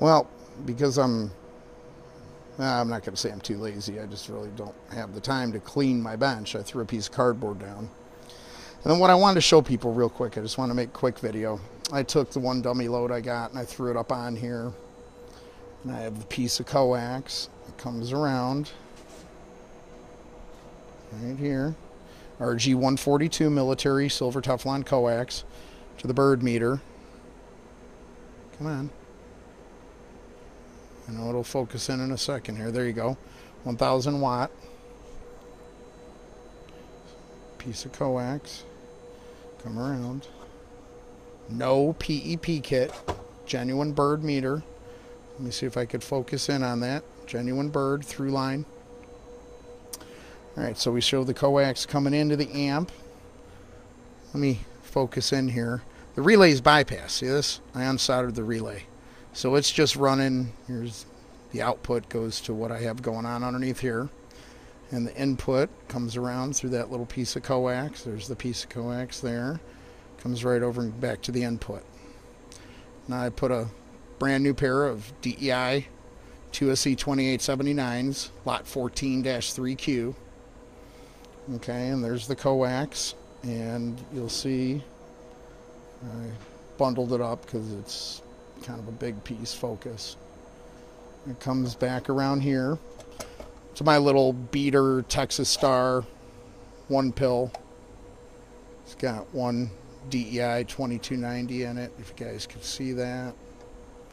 Well, because I'm not going to say I'm too lazy. I just really don't have the time to clean my bench. I threw a piece of cardboard down. And then what I wanted to show people real quick, I just want to make a quick video. I took the one dummy load I got and I threw it up on here. And I have the piece of coax. It comes around right here. RG-142 military silver Teflon coax to the bird meter. Come on. I know it'll focus in a second here. There you go. 1000 watt. Piece of coax. Come around. No PEP kit. Genuine bird meter. Let me see if I could focus in on that. Genuine bird through line. Alright, so we show the coax coming into the amp. Let me focus in here. The relay is bypassed. See this? I unsoldered the relay. So it's just running. Here's the output, goes to what I have going on underneath here. And the input comes around through that little piece of coax. There's the piece of coax there. Comes right over and back to the input. Now I put a brand new pair of DEI 2SC2879s, lot 14-3Q. Okay, and there's the coax. And you'll see I bundled it up because it's kind of a big piece focus. It comes back around here to my little beater Texas Star one pill. It's got one DEI 2290 in it, if you guys can see that.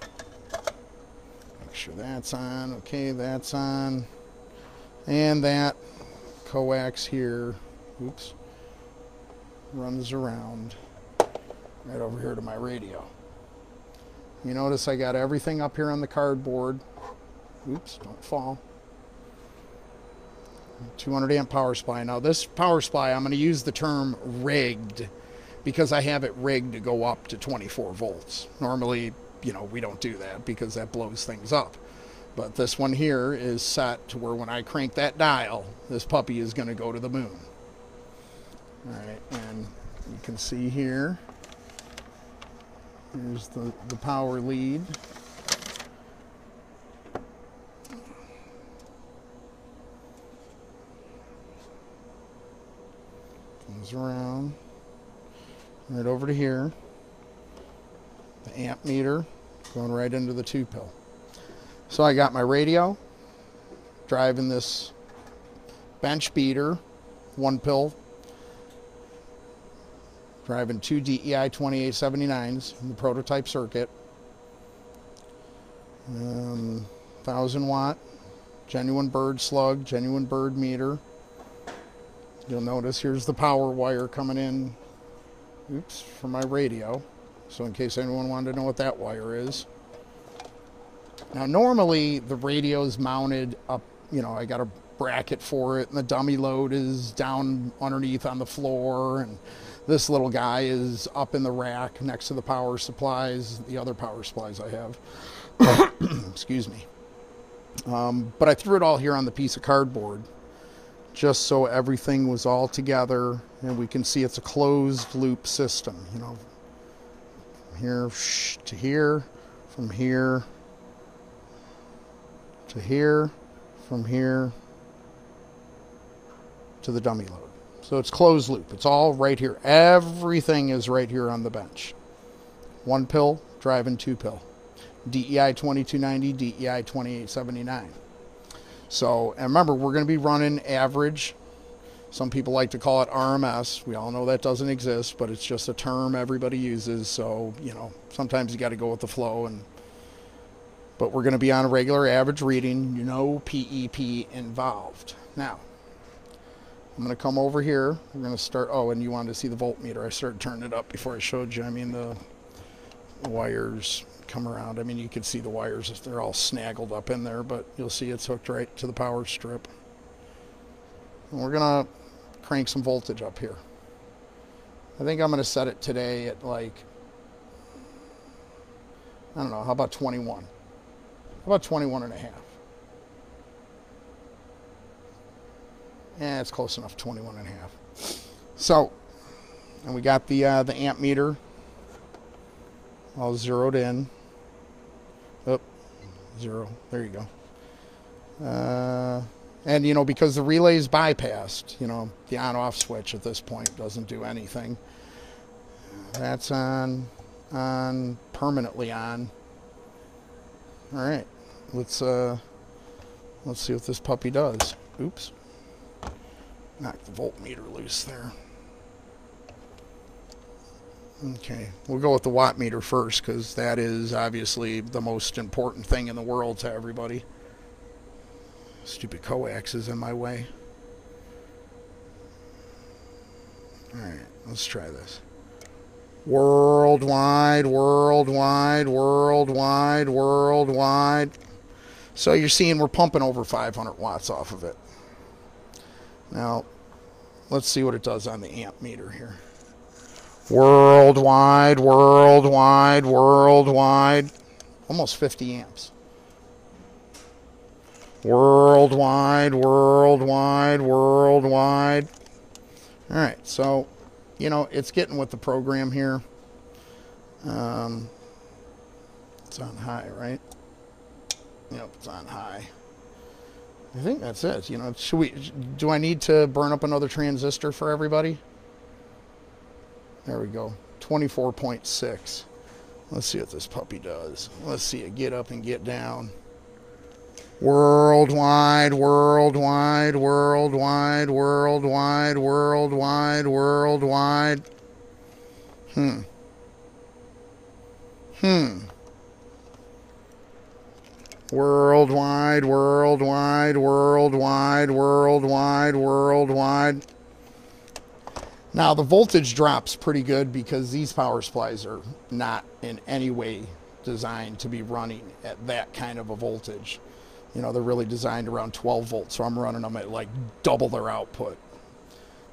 Make sure that's on. Okay, that's on. And that coax here, oops, runs around right over here to my radio. You notice I got everything up here on the cardboard. Oops, don't fall. 200 amp power supply. Now this power supply, I'm going to use the term rigged because I have it rigged to go up to 24 volts. Normally, you know, we don't do that because that blows things up. But this one here is set to where when I crank that dial, this puppy is going to go to the moon. All right, and you can see here, here's the power lead. Comes around right over to here. The amp meter going right into the two pill. So I got my radio driving this bench beater, one pill, driving two DEI 2879s in the prototype circuit. 1000 watt, genuine bird slug, genuine bird meter. You'll notice here's the power wire coming in, oops, for my radio. So in case anyone wanted to know what that wire is. Now normally the radio's mounted up, you know, I got a bracket for it, and the dummy load is down underneath on the floor, and this little guy is up in the rack next to the power supplies, the other power supplies I have. Excuse me. But I threw it all here on the piece of cardboard just so everything was all together, and we can see it's a closed loop system, you know, here to here, from here to here, from here to the dummy load. So it's closed loop. It's all right here. Everything is right here on the bench. One pill, driving two pill. DEI 2290, DEI 2879. So, and remember, we're going to be running average. Some people like to call it RMS. We all know that doesn't exist, but it's just a term everybody uses. So, you know, sometimes you got to go with the flow. But we're going to be on a regular average reading. No PEP involved. Now, I'm going to come over here. We're going to start. Oh, and you wanted to see the voltmeter. I started turning it up before I showed you. I mean, the wires come around. I mean, you can see the wires. They're all snaggled up in there, but you'll see it's hooked right to the power strip. And we're going to crank some voltage up here. I think I'm going to set it today at, like, I don't know, how about 21? How about 21 and a half? Yeah, it's close enough, 21 and a half. So, and we got the amp meter all zeroed in. Oh, zero. There you go. And, you know, because the relay is bypassed, you know, the on-off switch at this point doesn't do anything. That's on, permanently on. All right, let's see what this puppy does. Oops. Knocked the voltmeter loose there. Okay, we'll go with the wattmeter first, because that is obviously the most important thing in the world to everybody. Stupid coax is in my way. Alright, let's try this. Worldwide, worldwide, worldwide, worldwide. So you're seeing we're pumping over 500 watts off of it. Now, let's see what it does on the amp meter here. Worldwide, worldwide, worldwide. Almost 50 amps. Worldwide, worldwide, worldwide. All right, so, you know, it's getting with the program here. It's on high, right? Yep, it's on high. I think that's it. You know, do I need to burn up another transistor for everybody? There we go, 24.6. Let's see what this puppy does. Let's see it get up and get down. Worldwide, worldwide, worldwide, worldwide, worldwide, worldwide. Worldwide, worldwide, worldwide, worldwide, worldwide. Now the voltage drops pretty good because these power supplies are not in any way designed to be running at that kind of a voltage. You know, they're really designed around 12 volts, so I'm running them at like double their output.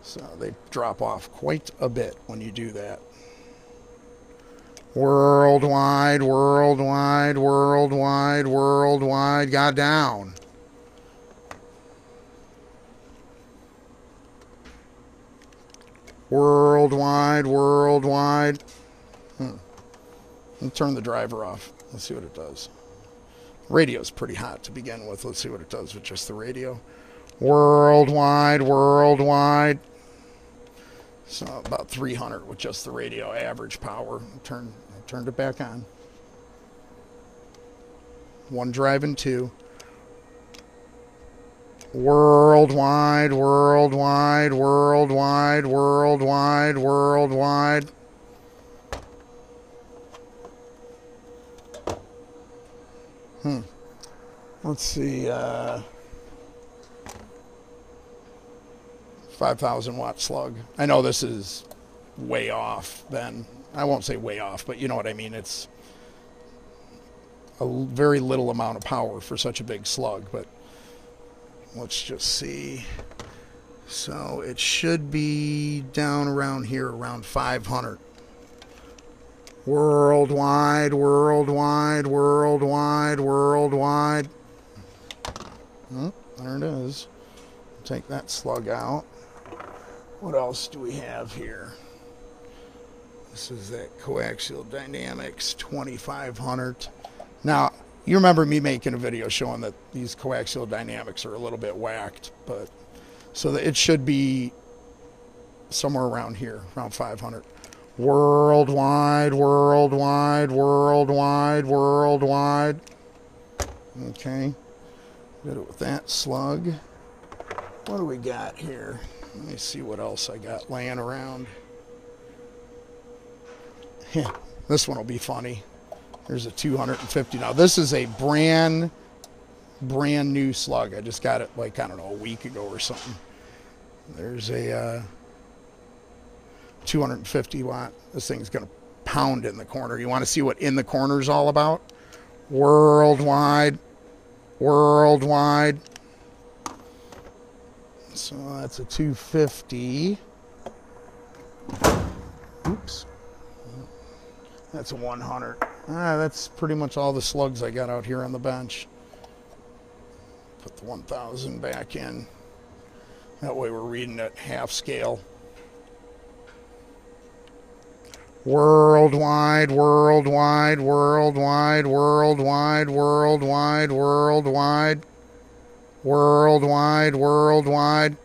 So they drop off quite a bit when you do that. Worldwide, worldwide, worldwide, worldwide, got down. Worldwide, worldwide. I'll turn the driver off. Let's see what it does. Radio's pretty hot to begin with. Let's see what it does with just the radio. Worldwide, worldwide. So about 300 with just the radio average power. I turned it back on. One drive and two. Worldwide, worldwide, worldwide, worldwide, worldwide. Let's see, 5,000 watt slug. I know this is way off then. I won't say way off, but you know what I mean. It's a very little amount of power for such a big slug, but let's just see. So it should be down around here, around 500. Worldwide, worldwide, worldwide, worldwide. Oh, there it is. Take that slug out. What else do we have here? This is that coaxial dynamics 2500. Now, you remember me making a video showing that these coaxial dynamics are a little bit whacked, but so it should be somewhere around here, around 500. Worldwide, worldwide, worldwide, worldwide. Okay, did it with that slug. What do we got here? Let me see what else I got laying around. Yeah, this one will be funny. There's a 250. Now this is a brand new slug. I just got it like, I don't know, a week ago or something. There's a 250 watt. This thing's gonna pound in the corner. You want to see what in the corner is all about? Worldwide, worldwide. So that's a 250. Oops. That's a 100. That's pretty much all the slugs I got out here on the bench. Put the 1000 back in. That way we're reading at half scale. Worldwide, worldwide, worldwide, worldwide, worldwide, worldwide, worldwide, worldwide,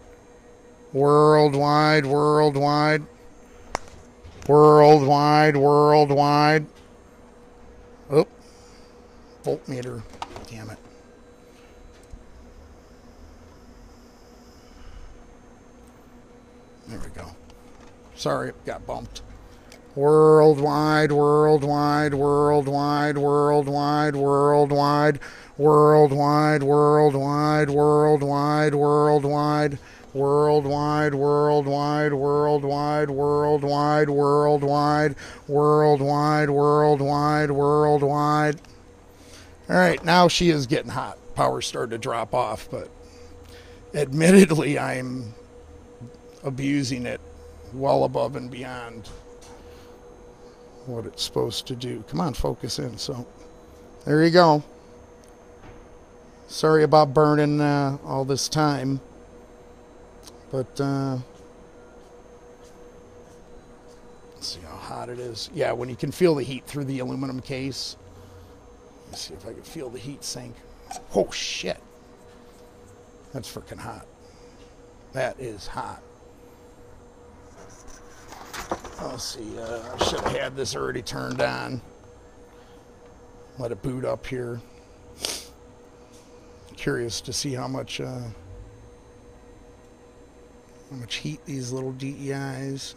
worldwide, worldwide, worldwide, worldwide. Oh, voltmeter, damn it. There we go. Sorry, it got bumped. Worldwide, worldwide, worldwide, worldwide, worldwide, worldwide, worldwide, worldwide, worldwide, worldwide, worldwide, worldwide, worldwide, worldwide, worldwide, worldwide, worldwide. All right, now she is getting hot. Power started to drop off, but admittedly, I'm abusing it well above and beyond what it's supposed to do. Come on, focus in. So there you go. Sorry about burning all this time, but let's see how hot it is. Yeah, when you can feel the heat through the aluminum case. Let's see if I can feel the heat sink. Oh shit, that's freaking hot. That is hot. Let's see, I should have had this already turned on. Let it boot up here. Curious to see how much heat these little DEIs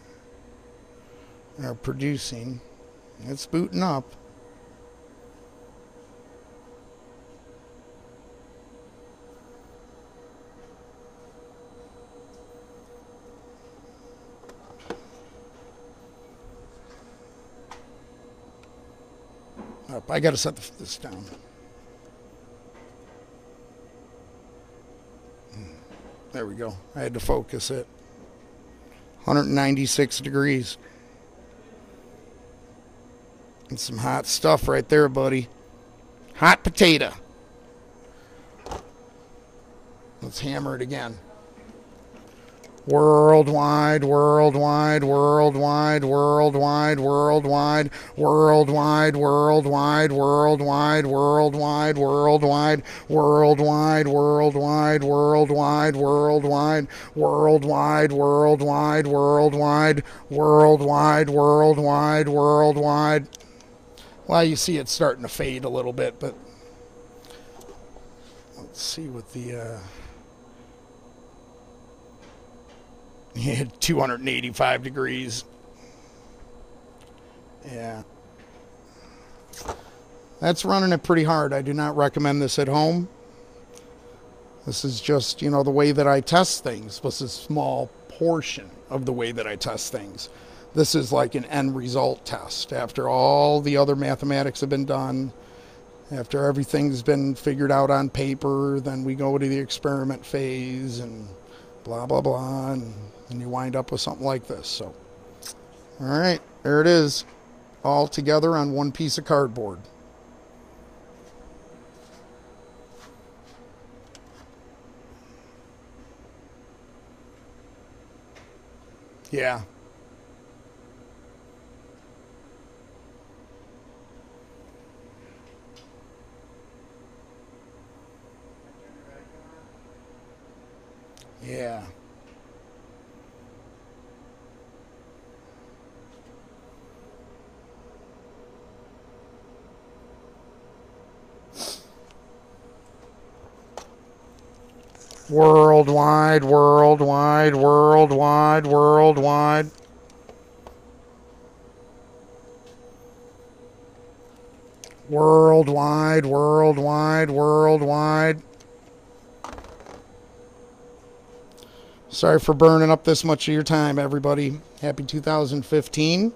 are producing. It's booting up. I gotta set this down. There we go. I had to focus it. 196 degrees. That's some hot stuff right there, buddy. Hot potato. Let's hammer it again. Worldwide, worldwide, worldwide, worldwide, worldwide, worldwide, worldwide, worldwide, worldwide, worldwide, worldwide, worldwide, worldwide, worldwide, worldwide, worldwide, worldwide, worldwide, worldwide, worldwide. Well, you see it's starting to fade a little bit, but let's see what the yeah, 285 degrees. Yeah. That's running it pretty hard. I do not recommend this at home. This is just, you know, the way that I test things. This is a small portion of the way that I test things. This is like an end result test. After all the other mathematics have been done, after everything's been figured out on paper, then we go to the experiment phase and blah blah blah, and you wind up with something like this. So all right, there it is, all together on one piece of cardboard. Yeah, yeah. Worldwide, worldwide, worldwide, worldwide. Worldwide, worldwide, worldwide. Sorry for burning up this much of your time, everybody. Happy 2015.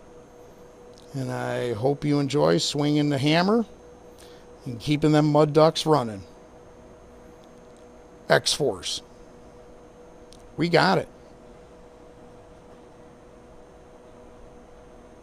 And I hope you enjoy swinging the hammer and keeping them mud ducks running. Xforce. We got it.